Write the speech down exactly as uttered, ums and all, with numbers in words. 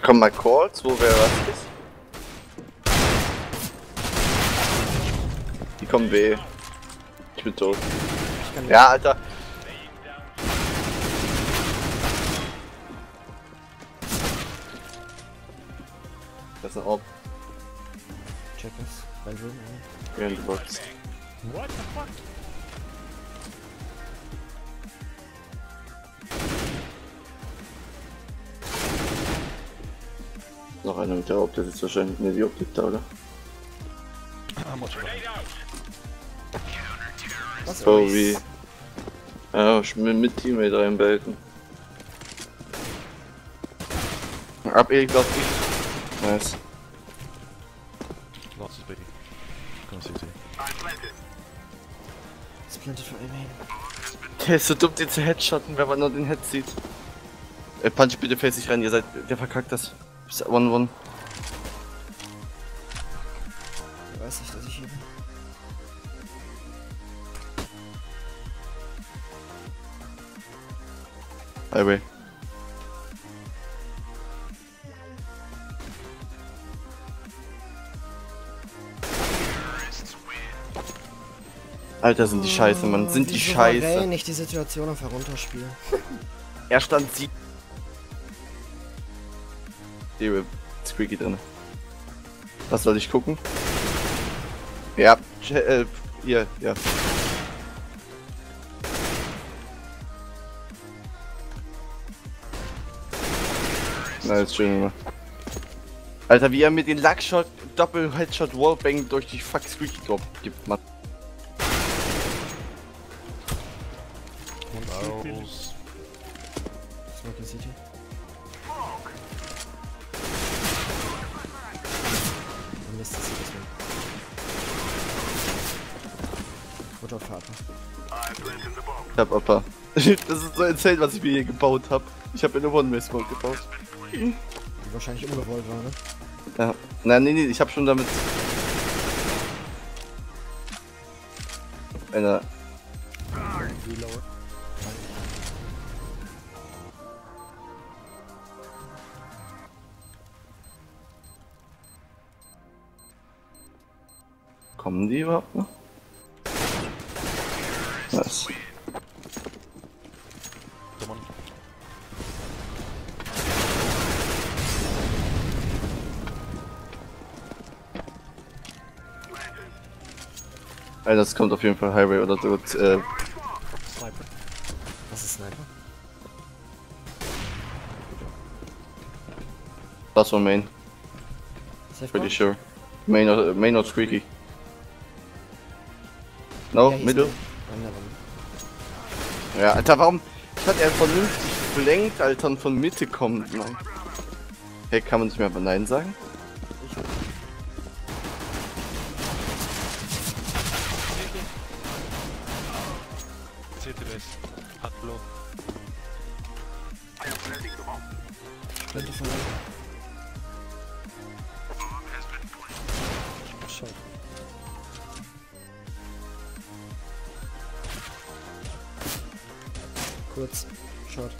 Wir kommen mal kurz, wo wer was ist. Die kommen weh. Ich bin tot. Ja, Alter. Das ist ein Orb. Check es. Mein Room, ey. In die Box. What the fuck? Noch einer mit der Op, das ist wahrscheinlich eine die Optik da, oder? Ah, muss ich. Sorry. Ja, ich bin mit Teammate reinbelten. Ab eh, glaub ich. Nice. Lots is biggie. Komm, C T. It's planted for aiming. Der ist so dumm, den zu headshotten, wenn man nur den Head sieht. Ey, punch bitte face nicht rein, ihr seid. Der verkackt das. Bis eins eins. Ich weiß nicht, dass ich hier bin. Highway. Alter, sind die Scheiße, Mann. Sind die, die Scheiße. Ich will nicht die Situation auf herunterspielen. Er stand sie. Die Squeaky drin. Was soll ich gucken? Ja, äh, hier, ja. Nice, schön gemacht. Alter, wie er mit den Luckshot, Doppel-Headshot Wallbang durch die fuck Squeaky Drop gibt, Mann. Ich hab Opfer. Das ist so insane, was ich mir hier gebaut hab. Ich hab mir eine One-Way-Smoke gebaut. Die wahrscheinlich umgerollt war, ne? Ja. Nein, nee, nee, ich hab schon damit... Einer... Kommen die überhaupt noch? Nice. Alter, das kommt auf jeden Fall Highway oder dort, äh... Sniper. Was ist Sniper? Das war Main. Safe Pretty sure. Main or, main or Squeaky. No, ja, Middle. Ja, Alter, warum hat er vernünftig blankt, Alter, und von Mitte kommt, Mann? Hey, kann man nicht mehr aber Nein sagen? Kurz, schaut.